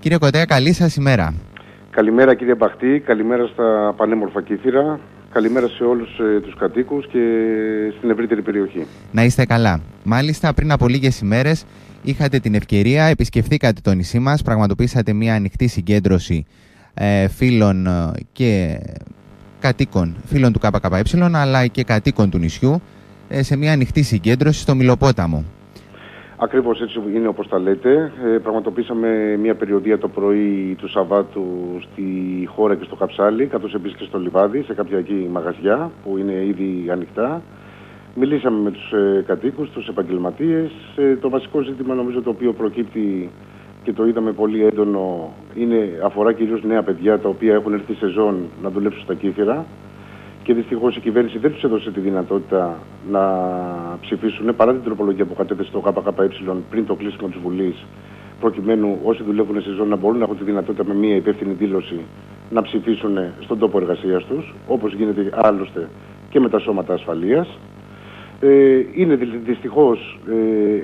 Κύριε Κοτέα, καλή σας ημέρα. Καλημέρα κύριε Μπαχτή, καλημέρα στα πανέμορφα Κύθηρα, καλημέρα σε όλους τους κατοίκους και στην ευρύτερη περιοχή. Να είστε καλά. Μάλιστα, πριν από λίγες ημέρες είχατε την ευκαιρία, επισκεφθήκατε το νησί μας, πραγματοποιήσατε μια ανοιχτή συγκέντρωση φίλων και κατοίκων, φίλων του ΚΚΕ αλλά και κατοίκων του νησιού, σε μια ανοιχτή συγκέντρωση στο Μιλοπόταμο. Ακριβώς έτσι είναι όπως τα λέτε. Πραγματοποιήσαμε μια περιοδία το πρωί του Σαββάτου στη χώρα και στο Καψάλι, καθώς επίσης και στο Λιβάδι, σε κάποια εκεί μαγαζιά που είναι ήδη ανοιχτά. Μιλήσαμε με τους κατοίκους, τους επαγγελματίες. Το βασικό ζήτημα νομίζω το οποίο προκύπτει και το είδαμε πολύ έντονο αφορά κυρίως νέα παιδιά τα οποία έχουν έρθει σεζόν να δουλέψουν στα Κύθηρα. Και δυστυχώς η κυβέρνηση δεν τους έδωσε τη δυνατότητα να ψηφίσουν παρά την τροπολογία που κατέθεσε το ΚΚΕ πριν το κλείσιμο της Βουλής, προκειμένου όσοι δουλεύουν σε ζώνη να μπορούν να έχουν τη δυνατότητα με μια υπεύθυνη δήλωση να ψηφίσουν στον τόπο εργασίας τους, όπως γίνεται άλλωστε και με τα σώματα ασφαλείας. Είναι δυστυχώς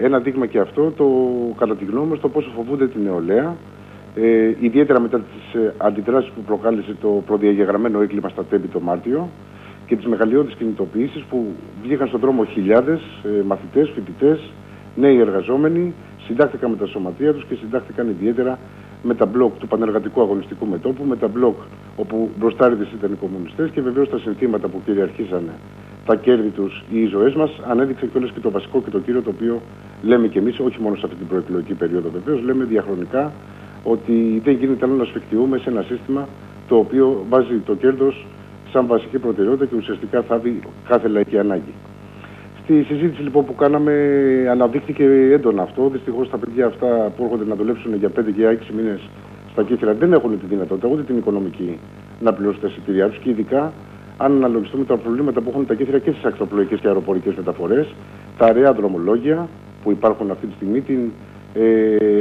ένα δείγμα και αυτό, κατά τη γνώμη μας, το πόσο φοβούνται την νεολαία. Ιδιαίτερα μετά τις αντιδράσεις που προκάλεσε το προδιαγεγραμμένο έγκλημα στα Τέμπη το Μάρτιο και τις μεγαλειώδεις κινητοποιήσεις που βγήκαν στον δρόμο χιλιάδες μαθητές, φοιτητές, νέοι εργαζόμενοι, συντάχθηκαν με τα σωματεία τους και συντάχθηκαν ιδιαίτερα με τα μπλοκ του Πανεργατικού Αγωνιστικού Μετώπου, με τα μπλοκ όπου μπροστάριδες ήταν οι κομμουνιστές και βεβαίως τα συνθήματα που κυριαρχήσανε, τα κέρδη τους ή οι ζωές μας, ανέδειξε κιόλας και το βασικό και το κύριο το οποίο λέμε κι εμείς, όχι μόνο σε αυτή την προεκλογική περίοδο βεβαίως, λέμε διαχρονικά. Ότι δεν γίνεται άλλο να ασφικτιούμε σε ένα σύστημα το οποίο βάζει το κέρδος σαν βασική προτεραιότητα και ουσιαστικά θάβει κάθε λαϊκή ανάγκη. Στη συζήτηση λοιπόν που κάναμε αναδείχθηκε έντονα αυτό. Δυστυχώς τα παιδιά αυτά που έρχονται να δουλέψουν για 5 και 6 μήνες στα Κύθηρα δεν έχουν τη δυνατότητα ούτε την οικονομική να πληρώσουν τα εισιτήριά τους και ειδικά αν αναλογιστούμε τα προβλήματα που έχουν τα Κύθηρα και στις ακτοπλοϊκές και αεροπορικές μεταφορές, τα αραιά δρομολόγια που υπάρχουν αυτή τη στιγμή, την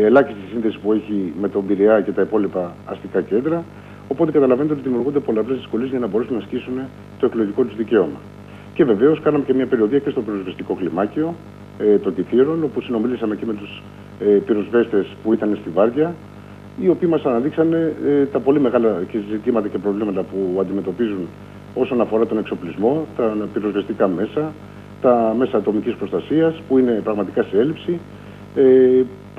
ελάχιστη σύνδεση που έχει με τον Πειραιά και τα υπόλοιπα αστικά κέντρα. Οπότε καταλαβαίνετε ότι δημιουργούνται πολλαπλές δυσκολίες για να μπορέσουν να ασκήσουν το εκλογικό τους δικαίωμα. Και βεβαίως κάναμε και μια περιοδία και στο πυροσβεστικό κλιμάκιο των Κυθήρων, όπου συνομιλήσαμε και με τους πυροσβέστες που ήταν στη Βάρια, οι οποίοι μας αναδείξανε τα πολύ μεγάλα ζητήματα και προβλήματα που αντιμετωπίζουν όσον αφορά τον εξοπλισμό, τα πυροσβεστικά μέσα, τα μέσα ατομικής προστασίας που είναι πραγματικά σε έλλειψη.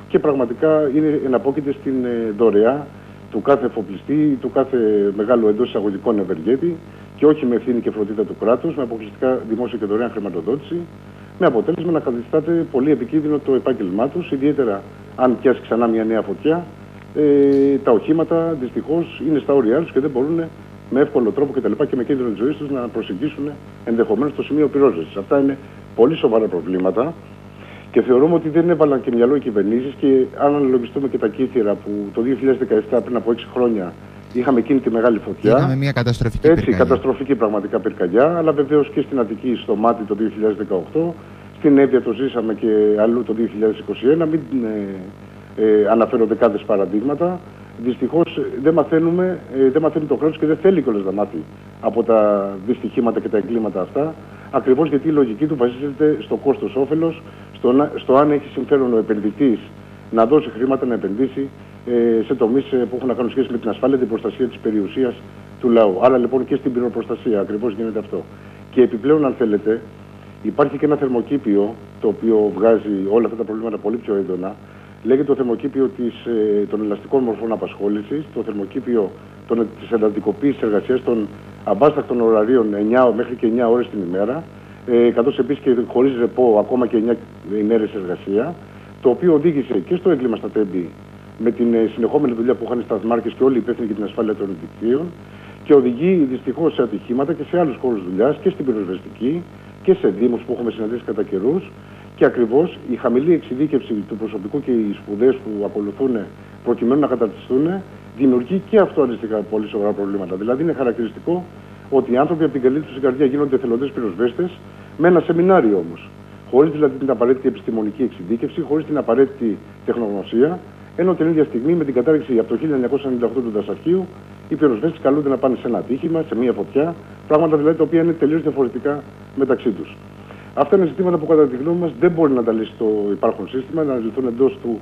Και πραγματικά είναι εναπόκειται στην δωρεά του κάθε εφοπλιστή, του κάθε μεγάλου εντός εισαγωγικών ευεργέτη και όχι με ευθύνη και φροντίδα του κράτους, με αποκλειστικά δημόσια και δωρεάν χρηματοδότηση, με αποτέλεσμα να καθιστάται πολύ επικίνδυνο το επάγγελμά τους, ιδιαίτερα αν πιάσει ξανά μια νέα φωτιά. Τα οχήματα δυστυχώς είναι στα όρια τους και δεν μπορούν με εύκολο τρόπο κτλ. Και με κίνδυνο της ζωής τους να προσεγγίσουν ενδεχομένως το σημείο πυρόσβεσης. Αυτά είναι πολύ σοβαρά προβλήματα. Και θεωρούμε ότι δεν έβαλαν και μυαλό οι κυβερνήσεις και αν αναλογιστούμε και τα Κύθηρα που το 2017 πριν από 6 χρόνια είχαμε εκείνη τη μεγάλη φωτιά. Είχαμε μια καταστροφική πυρκαγιά. Καταστροφική πραγματικά πυρκαγιά, αλλά βεβαίως και στην Αττική, στο Μάτι το 2018, στην Εύβοια το ζήσαμε και αλλού το 2021. Μην αναφέρω δεκάδες παραδείγματα. Δυστυχώς δεν μαθαίνει το κράτος και δεν θέλει κιόλας να μάθει από τα δυστυχήματα και τα εγκλήματα αυτά. Ακριβώς γιατί η λογική του βασίζεται στο κόστος-όφελος, στο αν έχει συμφέρον ο επενδυτής να δώσει χρήματα να επενδύσει σε τομείς που έχουν να κάνουν σχέση με την ασφάλεια, την προστασία της περιουσίας του λαού. Άρα λοιπόν και στην πυροπροστασία ακριβώς γίνεται αυτό. Και επιπλέον, αν θέλετε, υπάρχει και ένα θερμοκήπιο το οποίο βγάζει όλα αυτά τα προβλήματα πολύ πιο έντονα. Λέγεται το θερμοκήπιο των ελαστικών μορφών απασχόλησης, το θερμοκήπιο της εντατικοποίησης εργασίας των αμπάστακτων ωραρίων 9 μέχρι και 9 ώρες την ημέρα, καθώς επίσης και χωρίς ρεπό ακόμα και 9 ημέρες εργασία, το οποίο οδήγησε και στο έγκλημα στα Τέμπη με την συνεχόμενη δουλειά που είχαν οι σταθμάρχες και όλοι οι υπεύθυνοι για την ασφάλεια των δικτύων και οδηγεί δυστυχώς σε ατυχήματα και σε άλλους χώρους δουλειάς και στην πυροσβεστική και σε δήμους που έχουμε συναντήσει κατά καιρούς. Και ακριβώς η χαμηλή εξειδίκευση του προσωπικού και οι σπουδές που ακολουθούν προκειμένου να καταρτιστούν δημιουργεί και αυτό αντίστοιχα πολύ σοβαρά προβλήματα. Δηλαδή, είναι χαρακτηριστικό ότι οι άνθρωποι από την καλή τους στην καρδιά γίνονται εθελοντές πυροσβέστες με ένα σεμινάριο όμως. Χωρίς δηλαδή την απαραίτητη επιστημονική εξειδίκευση, χωρίς την απαραίτητη τεχνογνωσία, ενώ την ίδια στιγμή με την κατάρριξη από το 1998 του Δασαρχείου οι πυροσβέστες καλούνται να πάνε σε ένα ατύχημα, σε μία φωτιά, πράγματα δηλαδή τα οποία είναι τελείως διαφορετικά μεταξύ τους. Αυτά είναι ζητήματα που κατά τη γνώμη μας δεν μπορεί να τα λύσει το υπάρχον σύστημα, να λυθούν εντός του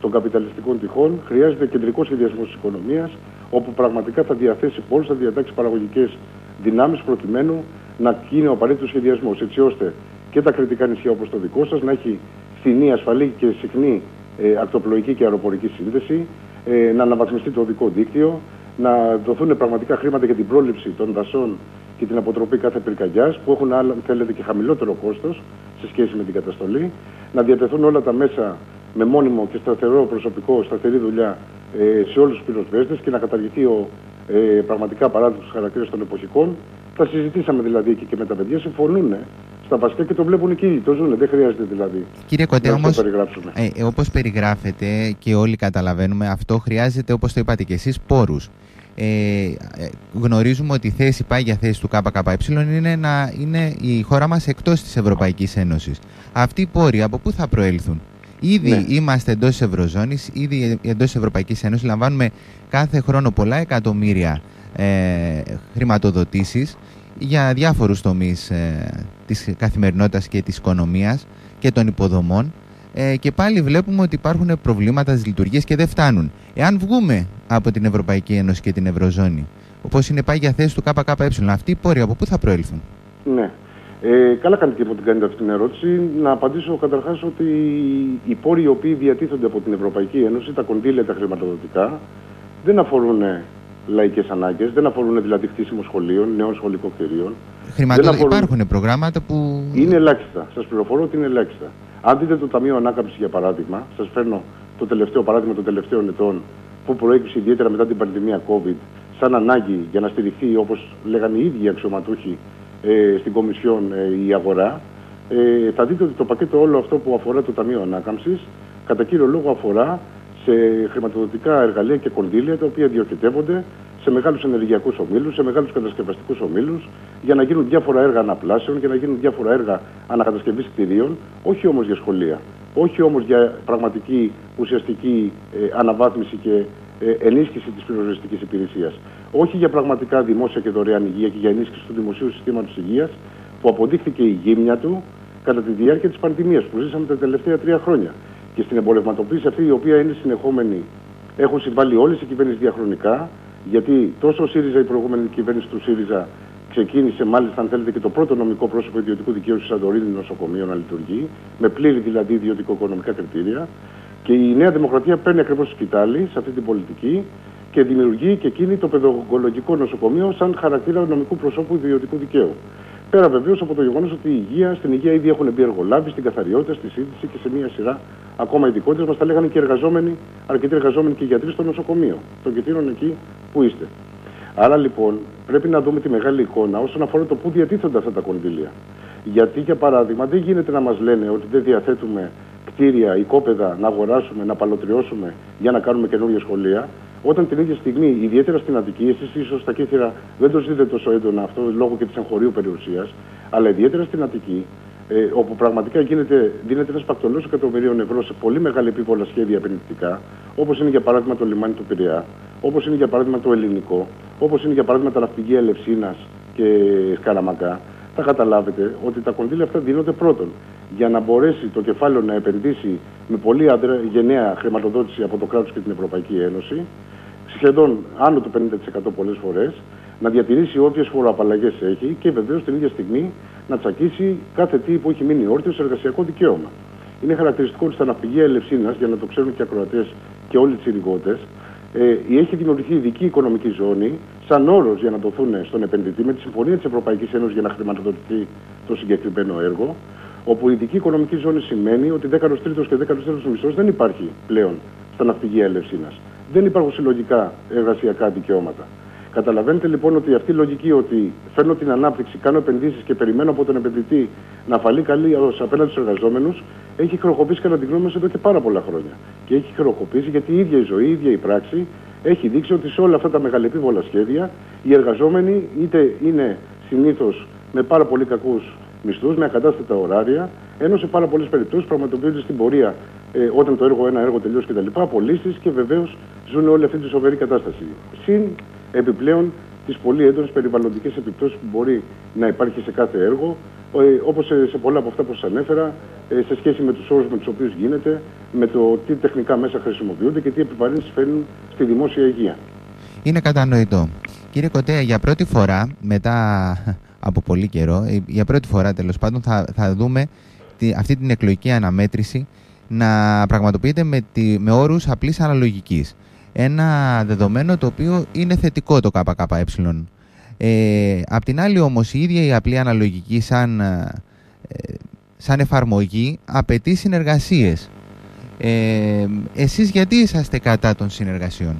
των καπιταλιστικών τυχών, χρειάζεται κεντρικό σχεδιασμό της οικονομίας, όπου πραγματικά θα διαθέσει πόλεις, θα διατάξει παραγωγικές δυνάμεις, προκειμένου να γίνει ο απαραίτητος σχεδιασμός, έτσι ώστε και τα κριτικά νησιά όπως το δικό σας να έχει φθηνή, ασφαλή και συχνή ακτοπλοϊκή και αεροπορική σύνδεση, να αναβαθμιστεί το οδικό δίκτυο, να δοθούν πραγματικά χρήματα για την πρόληψη των δασών και την αποτροπή κάθε πυρκαγιάς, που έχουν, αν θέλετε, και χαμηλότερο κόστος σε σχέση με την καταστολή, να διατεθούν όλα τα μέσα με μόνιμο και σταθερό προσωπικό, σταθερή δουλειά σε όλους τους πυροσβέστες και να καταργηθεί ο πραγματικά παράδειγμα χαρακτήρας των εποχικών. Τα συζητήσαμε δηλαδή εκεί και με τα παιδιά, συμφωνούν στα βασικά και το βλέπουν εκεί, το ζουν. Δεν χρειάζεται δηλαδή. Κύριε Κοτέ, όμως, όπως περιγράφεται και όλοι καταλαβαίνουμε, αυτό χρειάζεται, όπως το είπατε και εσείς, πόρους. Γνωρίζουμε ότι η θέση πάει για θέση του ΚΚΕ είναι να είναι η χώρα μας εκτός της Ευρωπαϊκής Ένωσης. Αυτοί οι πόροι από πού θα προέλθουν? Ήδη είμαστε εντός της Ευρωζώνης, ήδη εντός της Ευρωπαϊκής Ένωσης, λαμβάνουμε κάθε χρόνο πολλά εκατομμύρια χρηματοδοτήσεις για διάφορους τομείς της καθημερινότητας και της οικονομίας και των υποδομών, και πάλι βλέπουμε ότι υπάρχουν προβλήματα στις λειτουργίες και δεν φτάνουν. Εάν βγούμε από την Ευρωπαϊκή Ένωση και την Ευρωζώνη, όπως είναι πάει για θέση του ΚΚΕ, αυτοί οι πόροι από πού θα προέλθουν? Ναι. Καλά κάνετε και που την κάνετε αυτή την ερώτηση. Να απαντήσω καταρχάς ότι οι πόροι οι οποίοι διατίθονται από την Ευρωπαϊκή Ένωση, τα κονδύλια, τα χρηματοδοτικά, δεν αφορούν λαϊκές ανάγκες, δεν αφορούν δηλαδή χτίσιμο σχολείων, νέων σχολικών κτηρίων. Υπάρχουν προγράμματα που. Είναι ελάχιστα. Σας πληροφορώ ότι είναι ελάχιστα. Αν δείτε το Ταμείο Ανάκαμψη, για παράδειγμα, σας φέρνω το τελευταίο παράδειγμα των τελευταίων ετών, που προέκυψε ιδιαίτερα μετά την πανδημία COVID, σαν ανάγκη για να στηριχθεί, όπως λέγανε οι ίδιοι αξιωματούχοι στην Κομισιόν, η αγορά. Θα δείτε ότι το πακέτο όλο αυτό που αφορά το Ταμείο Ανάκαμψης, κατά κύριο λόγο αφορά σε χρηματοδοτικά εργαλεία και κονδύλια, τα οποία διοχετεύονται σε μεγάλους ενεργειακούς ομίλους, σε μεγάλους κατασκευαστικούς ομίλους, για να γίνουν διάφορα έργα αναπλάσεων, για να γίνουν διάφορα έργα ανακατασκευής κτηρίων, όχι όμως για σχολεία, όχι όμως για πραγματική ουσιαστική αναβάθμιση και ενίσχυση της πυροσβεστικής υπηρεσίας, όχι για πραγματικά δημόσια και δωρεάν υγεία και για ενίσχυση του δημοσίου συστήματος υγείας, που αποδείχθηκε η γύμνια του κατά τη διάρκεια της πανδημίας που ζήσαμε τα τελευταία 3 χρόνια. Και στην εμπορευματοποίηση αυτή, η οποία είναι συνεχόμενη, έχουν συμβάλει όλες οι κυβέρνησεις διαχρονικά. Γιατί τόσο ο ΣΥΡΙΖΑ, η προηγούμενη κυβέρνηση του ΣΥΡΙΖΑ, ξεκίνησε μάλιστα, αν θέλετε, και το πρώτο νομικό πρόσωπο ιδιωτικού δικαίου στη Σαντορίνη νοσοκομείο να λειτουργεί, με πλήρη δηλαδή ιδιωτικο-οικονομικά κριτήρια. Και η Νέα Δημοκρατία παίρνει ακριβώς σκητάλη σε αυτή την πολιτική και δημιουργεί και εκείνη το παιδαγωγικό νοσοκομείο σαν χαρακτήρα νομικού προσώπου ιδιωτικού δικαίου. Πέρα βεβαίως από το γεγονός ότι η υγεία, στην υγεία ήδη έχουν μπει εργολάβοι, στην καθαριότητα, στη σύντηση και σε μία σειρά ακόμα ειδικότητες, μας τα λέγανε και εργαζόμενοι, αρκετοί εργαζόμενοι και γιατροί στο νοσοκομείο, των κεντήρων εκεί που είστε. Άρα λοιπόν πρέπει να δούμε τη μεγάλη εικόνα όσον αφορά το πού διατίθονται αυτά τα κονδύλια. Γιατί για παράδειγμα δεν γίνεται να μας λένε ότι δεν διαθέτουμε κτίρια, οικόπεδα να αγοράσουμε, να παλωτριώσουμε για να κάνουμε καινούργια σχολεία, όταν την ίδια στιγμή, ιδιαίτερα στην Αττική, εσείς ίσως στα Κύθηρα δεν το ζείτε τόσο έντονα αυτό λόγω και της εγχωρίου περιουσίας, αλλά ιδιαίτερα στην Αττική, όπου πραγματικά δίνεται ένας πακτολός εκατομμυρίων ευρώ σε πολύ μεγάλη επίβολα σχέδια επενδυτικά, όπως είναι για παράδειγμα το λιμάνι του Πειραιά, όπως είναι για παράδειγμα το ελληνικό, όπως είναι για παράδειγμα τα ναυπηγεία Ελευσίνας και Σκαραμαγκά, θα καταλάβετε ότι τα κονδύλια αυτά δίνονται πρώτον για να μπορέσει το κεφάλαιο να επενδύσει με πολύ γενναία χρηματοδότηση από το κράτος και την Ευρωπαϊκή Ένωση, σχεδόν άνω του 50% πολλές φορές, να διατηρήσει όποιες φοροαπαλλαγές έχει και βεβαίως την ίδια στιγμή να τσακίσει κάθε τι που έχει μείνει όρθιο σε εργασιακό δικαίωμα. Είναι χαρακτηριστικό ότι στα ναυπηγεία Ελευσίνας, για να το ξέρουν και οι ακροατές και όλοι οι τσιριγότες, έχει δημιουργηθεί ειδική οικονομική ζώνη σαν όρος για να δοθούν στον επενδυτή με τη συμφωνία της Ευρωπαϊκής Ένωσης για να χρηματοδοτηθεί το συγκεκριμένο έργο. Όπου η ειδική οικονομική ζώνη σημαίνει ότι 13ος και 14ος μισθός δεν υπάρχει πλέον στα ναυπηγεία Ελευσίνας. Δεν υπάρχουν συλλογικά εργασιακά δικαιώματα. Καταλαβαίνετε λοιπόν ότι αυτή η λογική ότι φέρνω την ανάπτυξη, κάνω επενδύσεις και περιμένω από τον επενδυτή να φαλεί καλή απέναντι στους εργαζόμενους, έχει χρεοκοπήσει κατά την γνώμη μας εδώ και πάρα πολλά χρόνια. Και έχει χρεοκοπήσει γιατί η ίδια η ζωή, η ίδια η πράξη έχει δείξει ότι σε όλα αυτά τα μεγαλεπίβολα σχέδια οι εργαζόμενοι είτε είναι συνήθως με πάρα πολύ κακούς μισθούς, με ακατάστατα ωράρια, ενώ σε πάρα πολλές περιπτώσεις πραγματοποιούνται στην πορεία όταν το έργο, ένα έργο τελειώσει κτλ. Απολύσεις και βεβαίως ζουν όλη αυτή τη σοβαρή κατάσταση. Συν επιπλέον τις πολύ έντονες περιβαλλοντικές επιπτώσεις που μπορεί να υπάρχει σε κάθε έργο, όπως σε πολλά από αυτά που σας ανέφερα, σε σχέση με τους όρους με τους οποίους γίνεται, με το τι τεχνικά μέσα χρησιμοποιούνται και τι επιβαρύνσεις φέρνουν στη δημόσια υγεία. Είναι κατανοητό. Κύριε Κοτέα, για πρώτη φορά, μετά από πολύ καιρό, για πρώτη φορά τέλος πάντων, θα δούμε αυτή την εκλογική αναμέτρηση να πραγματοποιείται με όρους απλής αναλογικής. Ένα δεδομένο το οποίο είναι θετικό το ΚΚΕ. Απ' την άλλη όμως η ίδια η απλή αναλογική σαν εφαρμογή απαιτεί συνεργασίες. Εσείς γιατί είσαστε κατά των συνεργασιών?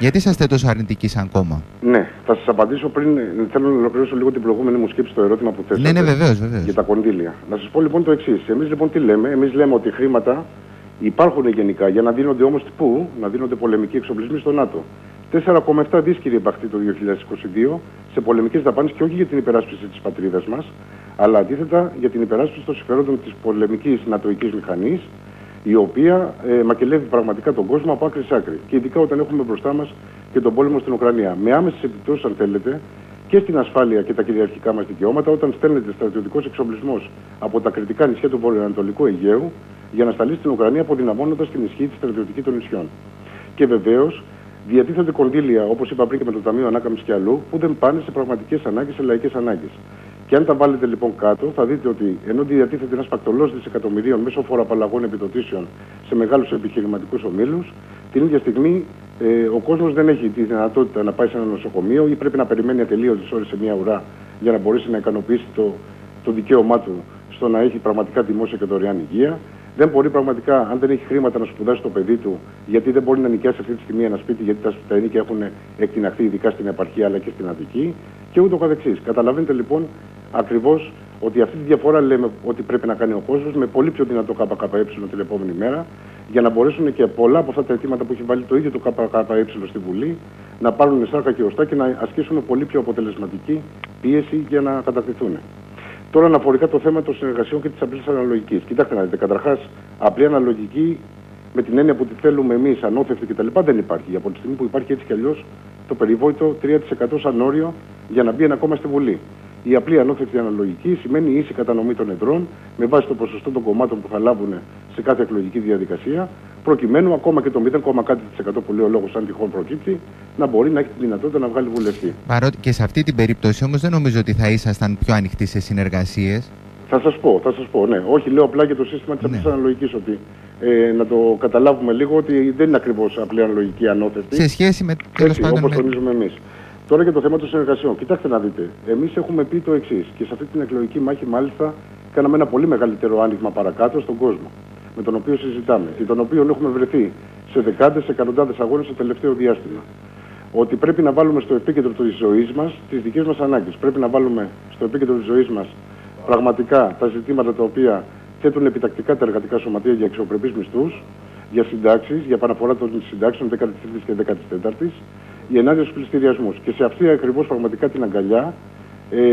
Γιατί είσαστε τόσο αρνητικοί σαν κόμμα? Ναι, θα σας απαντήσω πριν. Θέλω να ολοκληρώσω λίγο την προηγούμενη μου σκέψη στο ερώτημα που θέσατε. Ναι, βεβαίως. Για τα κονδύλια. Να σας πω λοιπόν το εξής. Εμείς λοιπόν τι λέμε? Εμείς λέμε ότι χρήματα υπάρχουν γενικά για να δίνονται όμως πού? Να δίνονται πολεμικοί εξοπλισμοί στο ΝΑΤΟ. 4,7 δις, κύριε Μπαχτή, το 2022 σε πολεμικές δαπάνες και όχι για την υπεράσπιση της πατρίδας μας, αλλά αντίθετα για την υπεράσπιση των συμφερόντων της πολεμικής νατοικής μηχανής, η οποία μακελεύει πραγματικά τον κόσμο από άκρη σ' άκρη. Και ειδικά όταν έχουμε μπροστά μας και τον πόλεμο στην Ουκρανία. Με άμεσες επιπτώσεις, αν θέλετε, και στην ασφάλεια και τα κυριαρχικά μας δικαιώματα, όταν στέλνεται στρατιωτικός εξοπλισμός από τα κριτικά νησιά του Βόρειο Ανατολικού Αιγαίου για να σταλεί στην Ουκρανία, αποδυναμώνοντας την ισχύ της στρατιωτική των νησιών. Και βεβαίως. Διατίθενται κονδύλια, όπως είπα πριν και με το Ταμείο Ανάκαμψη και αλλού, που δεν πάνε σε πραγματικές ανάγκες, σε λαϊκές ανάγκες. Και αν τα βάλετε λοιπόν κάτω, θα δείτε ότι ενώ διατίθεται ένας πακτολός δισεκατομμυρίων μέσω φοροαπαλλαγών επιδοτήσεων σε μεγάλους επιχειρηματικούς ομίλους, την ίδια στιγμή ο κόσμος δεν έχει τη δυνατότητα να πάει σε ένα νοσοκομείο ή πρέπει να περιμένει ατελείωτες ώρες σε μια ουρά για να μπορέσει να ικανοποιήσει το δικαίωμά του στο να έχει πραγματικά δημόσια και δωρεάν υγεία. Δεν μπορεί πραγματικά, αν δεν έχει χρήματα, να σπουδάσει το παιδί του, γιατί δεν μπορεί να νοικιάσει αυτή τη στιγμή ένα σπίτι, γιατί τα ενοίκια έχουν εκτιναχθεί, ειδικά στην επαρχία αλλά και στην Αττική, και ούτω καθεξής. Καταλαβαίνετε λοιπόν ακριβώς ότι αυτή τη διαφορά λέμε ότι πρέπει να κάνει ο κόσμος με πολύ πιο δυνατό ΚΚΕ την επόμενη μέρα, για να μπορέσουν και πολλά από αυτά τα αιτήματα που έχει βάλει το ίδιο το ΚΚΕ στη Βουλή να πάρουν σάρκα και οστά και να ασκήσουμε πολύ πιο αποτελεσματική πίεση για να κατακτηθούν. Τώρα, αναφορικά το θέμα των συνεργασιών και της απλής αναλογικής. Κοιτάξτε να δείτε, καταρχάς, απλή αναλογική με την έννοια που τη θέλουμε εμείς, ανώθευτη κτλ., δεν υπάρχει. Από τη στιγμή που υπάρχει έτσι κι αλλιώς το περιβόητο 3% σαν όριο για να μπει ένα κόμμα στη Βουλή. Η απλή ανώθευτη αναλογική σημαίνει ίση κατανομή των εδρών με βάση το ποσοστό των κομμάτων που θα λάβουν σε κάθε εκλογική διαδικασία, προκειμένου ακόμα και το 0,1% που λέει ο λόγος, αν τυχόν προκύπτει, να μπορεί να έχει τη δυνατότητα να βγάλει βουλευτή. Παρότι και σε αυτή την περίπτωση όμως δεν νομίζω ότι θα ήσασταν πιο ανοιχτοί σε συνεργασίες. Θα σας πω, ναι. Όχι, λέω απλά για το σύστημα της απλής αναλογικής, ότι να το καταλάβουμε λίγο ότι δεν είναι ακριβώς απλή αναλογική ανώθευτη. Σε σχέση με όπως τονίζουμε εμείς. Τώρα για το θέμα των συνεργασιών. Κοιτάξτε να δείτε. Εμείς έχουμε πει το εξής, και σε αυτή την εκλογική μάχη, μάλιστα, κάναμε ένα πολύ μεγαλύτερο άνοιγμα παρακάτω στον κόσμο, με τον οποίο συζητάμε και τον οποίο έχουμε βρεθεί σε δεκάδες, εκατοντάδες αγώνες στο τελευταίο διάστημα. Ότι πρέπει να βάλουμε στο επίκεντρο της ζωής μας τις δικές μας ανάγκες. Πρέπει να βάλουμε στο επίκεντρο της ζωής μας πραγματικά τα ζητήματα τα οποία θέτουν επιτακτικά τα εργατικά σωματεία για αξιοπρεπείς μισθούς, για συντάξεις, για επαναφορά των συντάξεων 13ης και 14ης, η ενάντια στους πληστηριασμούς. Και σε αυτή ακριβώς πραγματικά την αγκαλιά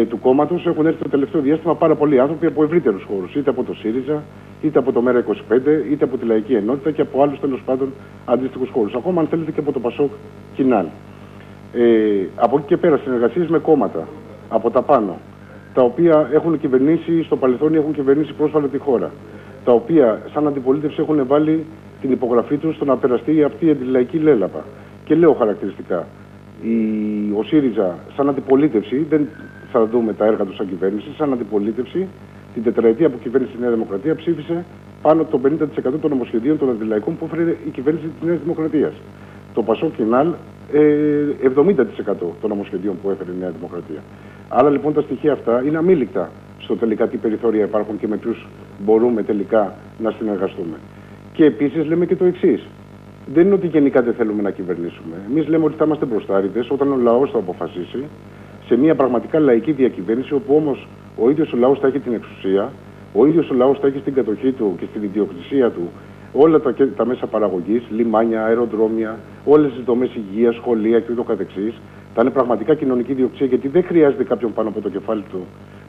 του κόμματος έχουν έρθει το τελευταίο διάστημα πάρα πολλοί άνθρωποι από ευρύτερους χώρους, είτε από το ΣΥΡΙΖΑ, είτε από το ΜΕΡΑ25, είτε από τη Λαϊκή Ενότητα και από άλλους τέλος πάντων αντίστοιχους χώρους. Ακόμα, αν θέλετε, και από το ΠΑΣΟΚ Κινάλ. Από εκεί και πέρα, συνεργασίες με κόμματα από τα πάνω, τα οποία έχουν κυβερνήσει στο παρελθόν ή έχουν κυβερνήσει πρόσφατα τη χώρα, τα οποία σαν αντιπολίτευση έχουν βάλει την υπογραφή τους στο να περαστεί αυτή η αντιλαϊκή λέλαπα. Και λέω χαρακτηριστικά, ο ΣΥΡΙΖΑ σαν αντιπολίτευση, δεν θα δούμε τα έργα του σαν κυβέρνηση, σαν αντιπολίτευση, την τετραετία που κυβέρνησε η Νέα Δημοκρατία ψήφισε πάνω από το 50% των νομοσχεδίων των αντιλαϊκών που έφερε η κυβέρνηση της Νέας Δημοκρατίας. Το Πασόκ Κινάλ 70% των νομοσχεδίων που έφερε η Νέα Δημοκρατία. Άρα λοιπόν τα στοιχεία αυτά είναι αμήλικτα στο τελικά τι περιθώρια υπάρχουν και με ποιους μπορούμε τελικά να συνεργαστούμε. Και επίσης λέμε και το εξής. Δεν είναι ότι γενικά δεν θέλουμε να κυβερνήσουμε. Εμείς λέμε ότι θα είμαστε μπροστάριδες όταν ο λαός θα αποφασίσει σε μια πραγματικά λαϊκή διακυβέρνηση, όπου όμως ο ίδιος ο λαός θα έχει την εξουσία, ο ίδιος ο λαός θα έχει στην κατοχή του και στην ιδιοκτησία του όλα τα μέσα παραγωγής, λιμάνια, αεροδρόμια, όλες τις δομές υγείας, σχολεία κ.ο.κ. Θα είναι πραγματικά κοινωνική ιδιοκτησία, γιατί δεν χρειάζεται κάποιον πάνω από το κεφάλι του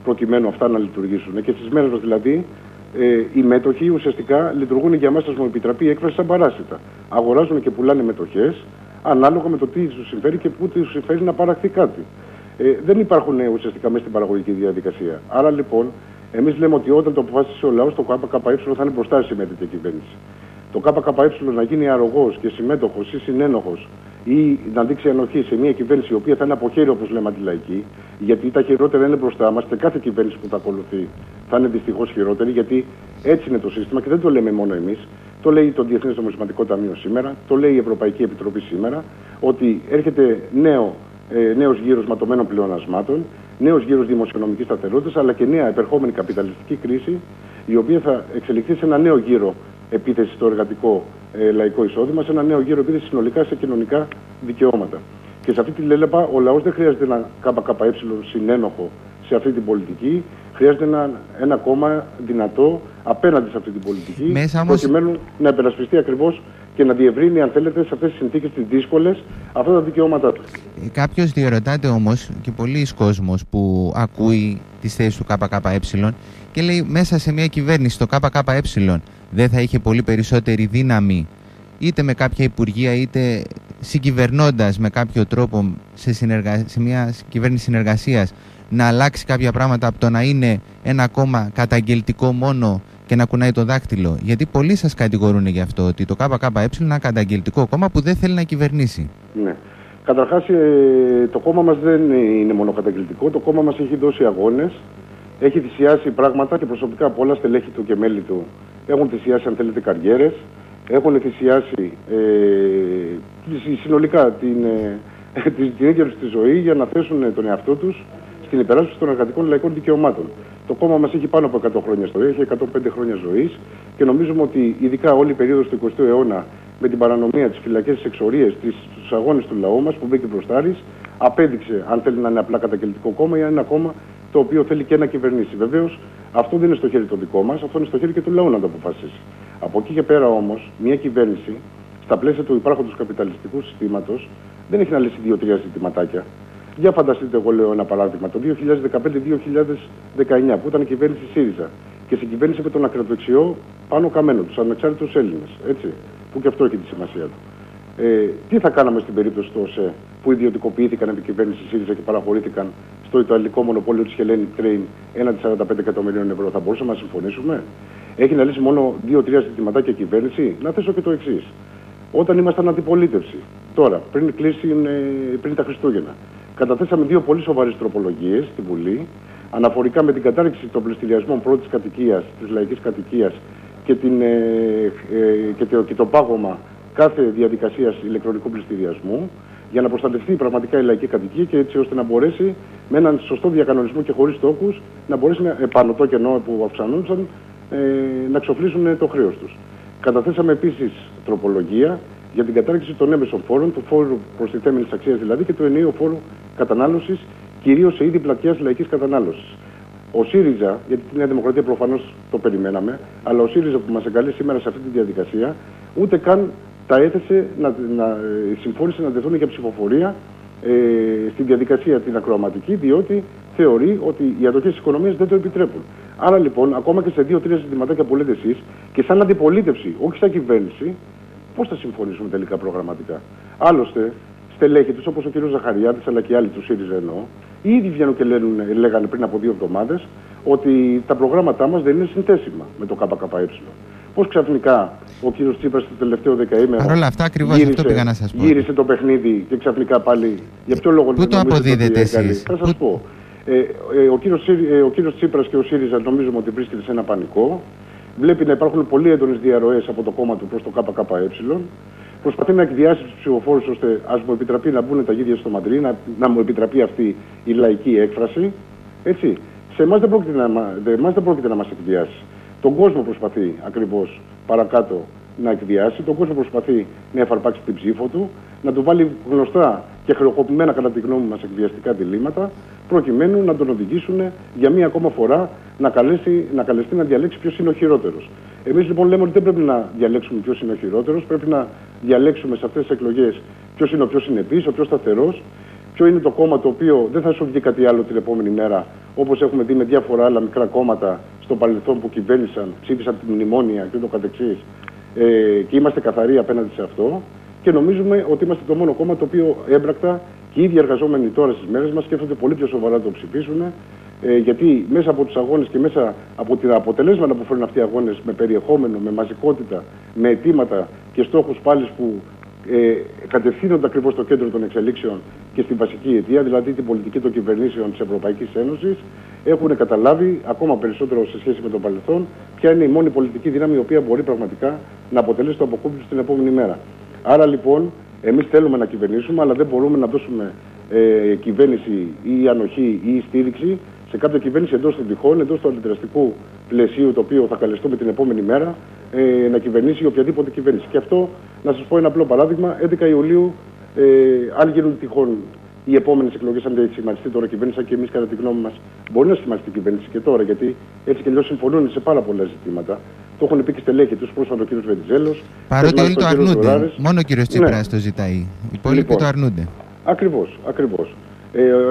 προκειμένου αυτά να λειτουργήσουν. Και στις μέρες μας δηλαδή οι μέτοχοι ουσιαστικά λειτουργούν για μας, σας μου επιτραπεί η έκφραση, σαν παράσιτα. Αγοράζουν και πουλάνε μετοχές ανάλογα με το τι τους συμφέρει και πού τους συμφέρει να παραχθεί κάτι. δεν υπάρχουν ουσιαστικά μέσα στην παραγωγική διαδικασία. Άρα λοιπόν, εμείς λέμε ότι όταν το αποφάσισε ο λαός, το ΚΚΕ θα είναι μπροστά στη συμμετρική κυβέρνηση. Το ΚΚΕ να γίνει αρρωγός και συμμέτοχος ή συνένοχος ή να δείξει ενοχή σε μια κυβέρνηση η οποία θα είναι από χέρι, όπως λέμε, αντιλαϊκή, γιατί τα χειρότερα είναι μπροστά μας και κάθε κυβέρνηση που τα ακολουθεί θα είναι δυστυχώς χειρότερη, γιατί έτσι είναι το σύστημα και δεν το λέμε μόνο εμείς. Το λέει το Διεθνές Νομισματικό Ταμείο σήμερα, το λέει η Ευρωπαϊκή Επιτροπή σήμερα, ότι έρχεται νέος γύρος ματωμένων πλεονασμάτων, νέος γύρος δημοσιονομικής σταθερότητας, αλλά και νέα επερχόμενη καπιταλιστική κρίση, η οποία θα εξελιχθεί σε ένα νέο γύρο επίθεση στο εργατικό λαϊκό εισόδημα, σε ένα νέο γύρο επίθεση συνολικά σε κοινωνικά δικαιώματα. Και σε αυτή τη λέλεπα ο λαός δεν χρειάζεται ένα ΚΚΕ συνένοχο σε αυτή την πολιτική. Χρειάζεται ένα κόμμα δυνατό απέναντι σε αυτή την πολιτική, μέσα όμως, προκειμένου να υπερασπιστεί ακριβώς και να διευρύνει, αν θέλετε, σε αυτές τις συνθήκες τις δύσκολες, αυτά τα δικαιώματά του. Κάποιος διερωτάται όμως, και πολλοί κόσμος που ακούει τις θέσεις του ΚΚΕ και λέει, μέσα σε μια κυβέρνηση το ΚΚΕ δεν θα είχε πολύ περισσότερη δύναμη, είτε με κάποια υπουργεία, είτε συγκυβερνώντας με κάποιο τρόπο σε μια κυβέρνηση συνεργασίας, να αλλάξει κάποια πράγματα από το να είναι ένα κόμμα καταγγελτικό μόνο και να κουνάει το δάχτυλο? Γιατί πολλοί σας κατηγορούν γι' αυτό, ότι το ΚΚΕ είναι ένα καταγγελτικό κόμμα που δεν θέλει να κυβερνήσει. Ναι. Καταρχάς, το κόμμα μας δεν είναι μόνο καταγγελτικό. Το κόμμα μας έχει δώσει αγώνες, έχει θυσιάσει πράγματα και προσωπικά πολλά στελέχη του και μέλη του έχουν θυσιάσει, αν θέλετε, καριέρες, έχουν θυσιάσει συνολικά την ίδια τους τη ζωή για να θέσουν τον εαυτό τους στην υπεράσπιση των εργατικών λαϊκών δικαιωμάτων. Το κόμμα μας έχει πάνω από 100 χρόνια ιστορία, έχει 105 χρόνια ζωής και νομίζουμε ότι ειδικά όλη η περίοδος του 20ου αιώνα με την παρανομία, τις φυλακές, τις εξορίες, τους αγώνες του λαού μας που μπήκε μπροστάρης, απέδειξε αν θέλει να είναι απλά καταγγελτικό κόμμα ή αν είναι ένα κόμμα το οποίο θέλει και να κυβερνήσει. Βεβαίως, αυτό δεν είναι στο χέρι το δικό μας, αυτό είναι στο χέρι και του λαού να το αποφασίσει. Από εκεί και πέρα όμως, μια κυβέρνηση στα πλαίσια του υπάρχοντος καπιταλιστικού συστήματος δεν έχει να λύσει 2-3 ζητηματάκια. Για φανταστείτε, εγώ λέω ένα παράδειγμα, το 2015-2019 που ήταν η κυβέρνηση ΣΥΡΙΖΑ και συγκυβέρνησε με τον ακροδεξιό Πάνο Καμένο, τους ανεξάρτητους Έλληνες, έτσι, που και αυτό έχει τη σημασία του. Τι θα κάναμε στην περίπτωση του ΟΣΕ που ιδιωτικοποιήθηκαν επί κυβέρνηση ΣΥΡΙΖΑ και παραχωρήθηκαν στο ιταλικό μονοπόλιο της Ελληνική Τρέιν έναντι 45 εκατομμυρίων ευρώ? Θα μπορούσαμε να συμφωνήσουμε? Έχει να λύσει μόνο 2-3 ζητηματάκια κυβέρνηση? Να θέσω και το εξής. Όταν ήμασταν αντιπολίτευση, τώρα, πριν τα Χριστούγεννα, καταθέσαμε δύο πολύ σοβαρές τροπολογίες στην Βουλή αναφορικά με την κατάρριξη των πληστηριασμών πρώτης κατοικίας, της λαϊκής κατοικίας και το πάγωμα κάθε διαδικασίας ηλεκτρονικού πληστηριασμού για να προστατευτεί πραγματικά η λαϊκή κατοικία και έτσι ώστε να μπορέσει με έναν σωστό διακανονισμό και χωρίς τόκους να μπορέσει πάνω το κενό που αυξανόντουσαν να ξοφλήσουν το χρέος τους. Καταθέσαμε επίσης τροπολογία για την κατάρριξη των έμεσων φόρων, του φόρου προστιθέμενης αξίας δηλαδή και του ενιαίου φόρου κατανάλωσης, κυρίως σε είδη πλατιάς λαϊκής κατανάλωσης. Ο ΣΥΡΙΖΑ, γιατί τη Νέα Δημοκρατία προφανώς το περιμέναμε, αλλά ο ΣΥΡΙΖΑ που μας εγκαλεί σήμερα σε αυτή τη διαδικασία, ούτε καν τα έθεσε συμφώνησε να τεθούν για ψηφοφορία στην διαδικασία την ακροαματική, διότι θεωρεί ότι οι ατοχές της οικονομίας δεν το επιτρέπουν. Άρα λοιπόν, ακόμα και σε 2-3 ζητηματάκια που λέτε εσείς και σαν αντιπολίτευση, όχι σαν κυβέρνηση, πώς θα συμφωνήσουμε τελικά προγραμματικά? Άλλωστε, στελέχοι τους όπως ο κ. Ζαχαριάδης αλλά και άλλοι του ΣΥΡΙΖΑ ήδη βγαίνουν και λέγανε πριν από 2 εβδομάδες ότι τα προγράμματά μας δεν είναι συνθέσιμα με το ΚΚΕ. Πώς ξαφνικά ο κ. Τσίπρας το τελευταίο δεκαήμερο γύρισε το παιχνίδι και ξαφνικά πάλι. Για ποιο λόγο δεν το αποδίδετε εσείς? Θα σας πω. Ο κ. Τσίπρας και ο ΣΥΡΙΖΑ νομίζουμε ότι βρίσκεται σε ένα πανικό. Βλέπει να υπάρχουν πολύ έντονες διαρροές από το κόμμα του προς το ΚΚΕ. Προσπαθεί να εκδιάσει τους ψηφοφόρους ώστε ας μου επιτραπεί να μπουν τα γίδια στο μαντρί, να μου επιτραπεί αυτή η λαϊκή έκφραση. Έτσι. Σε εμάς δεν πρόκειται να μας εκδιάσει. Τον κόσμο προσπαθεί ακριβώς παρακάτω να εκδιάσει, τον κόσμο προσπαθεί να εφαρπάξει την ψήφο του, να του βάλει γνωστά και χρεοκοπημένα κατά τη γνώμη μας εκβιαστικά διλήμματα, προκειμένου να τον οδηγήσουν για μία ακόμα φορά να καλεστεί να διαλέξει ποιος είναι ο χειρότερος. Εμείς λοιπόν λέμε ότι δεν πρέπει να διαλέξουμε ποιος είναι ο χειρότερος, πρέπει να διαλέξουμε σε αυτές τις εκλογές ποιος είναι ο πιο συνεπής, ο πιο σταθερός, ποιο είναι το κόμμα το οποίο δεν θα σου βγει κάτι άλλο την επόμενη μέρα, όπως έχουμε δει με διάφορα άλλα μικρά κόμματα στο παρελθόν που κυβέρνησαν, ψήφισαν τη μνημόνια κ.ο.κ. Και είμαστε καθαροί απέναντι σε αυτό. Και νομίζουμε ότι είμαστε το μόνο κόμμα το οποίο έμπρακτα Και οι ίδιοι εργαζόμενοι τώρα στις μέρες μας σκέφτονται πολύ πιο σοβαρά να το ψηφίσουν, γιατί μέσα από τους αγώνες και μέσα από τα αποτελέσματα που φέρνουν αυτοί οι αγώνες με περιεχόμενο, με μαζικότητα, με αιτήματα και στόχους πάλι που κατευθύνονται ακριβώς στο κέντρο των εξελίξεων και στην βασική αιτία, δηλαδή την πολιτική των κυβερνήσεων της Ευρωπαϊκής Ένωσης, έχουν καταλάβει ακόμα περισσότερο σε σχέση με τον παρελθόν ποια είναι η μόνη πολιτική δύναμη η οποία μπορεί πραγματικά να αποτελέσει το αποκούμπι στην επόμενη μέρα. Άρα λοιπόν, εμείς θέλουμε να κυβερνήσουμε, αλλά δεν μπορούμε να δώσουμε κυβέρνηση ή ανοχή ή στήριξη σε κάποια κυβέρνηση εντός των τυχών, εντός του αντιδραστικού πλαισίου, το οποίο θα καλεστούμε την επόμενη μέρα να κυβερνήσει οποιαδήποτε κυβέρνηση. Και αυτό, να σας πω ένα απλό παράδειγμα, 11 Ιουλίου, αν γίνουν τυχόν οι επόμενες εκλογές, αν δεν σχηματιστεί τώρα η κυβέρνηση, και εμείς κατά τη γνώμη μας μπορεί να σχηματιστεί η κυβέρνηση και τώρα, γιατί έτσι κι αλλιώς συμφωνούν σε πάρα πολλά ζητήματα. Το έχουν πει και στελέχη τους, πρόσφατα ο κ. Βενιζέλος. Παρότι όλοι το αρνούνται. Μόνο ο κ. Τσίπρας το ζητάει. Οι υπόλοιποι το αρνούνται. Ακριβώς, ακριβώς.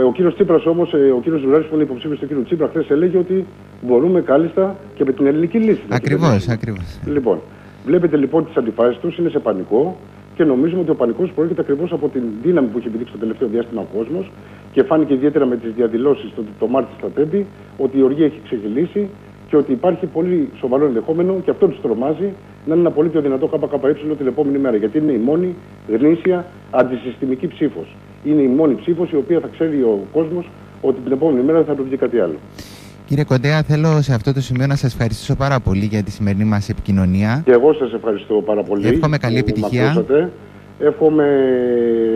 Ο κ. Τσίπρας όμως, ο κ. Ζουράρης που είναι υποψήφιος του κ. Τσίπρα, χθες έλεγε ότι μπορούμε κάλλιστα και με την ελληνική λύση. Ακριβώς, ακριβώς. Λοιπόν, βλέπετε λοιπόν τις αντιφάσεις τους, είναι σε πανικό και νομίζουμε ότι ο πανικός προέρχεται ακριβώς από την δύναμη που έχει επιδείξει το τελευταίο διάστημα ο κόσμος και φάνηκε ιδιαίτερα με τις διαδηλώσεις το Μάρτι στα Τέμπη ότι η οργή έχει ξεχυλήσει και ότι υπάρχει πολύ σοβαρό ενδεχόμενο και αυτό τους τρομάζει να είναι ένα πολύ πιο δυνατό ΚΚΕ την επόμενη μέρα. Γιατί είναι η μόνη γνήσια αντισυστημική ψήφος. Είναι η μόνη ψήφος η οποία θα ξέρει ο κόσμος ότι την επόμενη μέρα θα του βγει κάτι άλλο. Κύριε Κοντέα, θέλω σε αυτό το σημείο να σας ευχαριστήσω πάρα πολύ για τη σημερινή μας επικοινωνία. Και εγώ σας ευχαριστώ πάρα πολύ. Εύχομαι καλή επιτυχία. Εύχομαι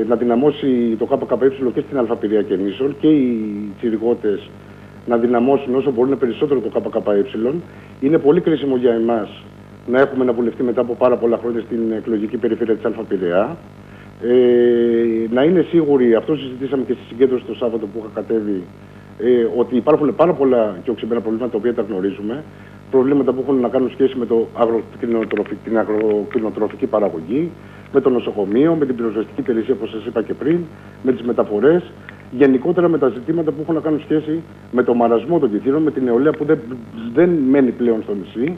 να δυναμώσει το ΚΚΕ και στην Αλφαπηρία και Νήσων και οι τσιριγώτες να δυναμώσουν όσο μπορούν περισσότερο το ΚΚΕ. Είναι πολύ κρίσιμο για εμάς να έχουμε ένα βουλευτή μετά από πάρα πολλά χρόνια στην εκλογική περιφέρεια της Α. Πειραιάς. Να είναι σίγουροι, αυτό συζητήσαμε και στη συγκέντρωση το Σάββατο που είχα κατέβει, ότι υπάρχουν πάρα πολλά και οξυμένα προβλήματα τα οποία τα γνωρίζουμε. Προβλήματα που έχουν να κάνουν σχέση με την αγροκτηνοτροφική παραγωγή, με το νοσοκομείο, με την πυροσβεστική υπηρεσία όπως σας είπα και πριν, με τις μεταφορές. Γενικότερα με τα ζητήματα που έχουν να κάνουν σχέση με το μαρασμό των Κυθήρων, με την νεολαία που δεν μένει πλέον στο νησί.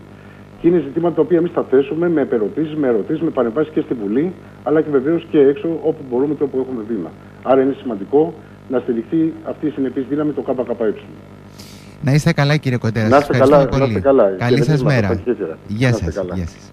Και είναι ζητήματα τα οποία εμείς θα θέσουμε με επερωτήσεις, με παρεμβάσεις και στη Βουλή, αλλά και βεβαίως και έξω όπου μπορούμε και όπου έχουμε βήμα. Άρα είναι σημαντικό να στηριχθεί αυτή η συνεπής δύναμη το ΚΚΕ. Να είστε καλά κύριε Κοντέα. Να είστε καλά. Καλή σας μέρα. Γεια σας.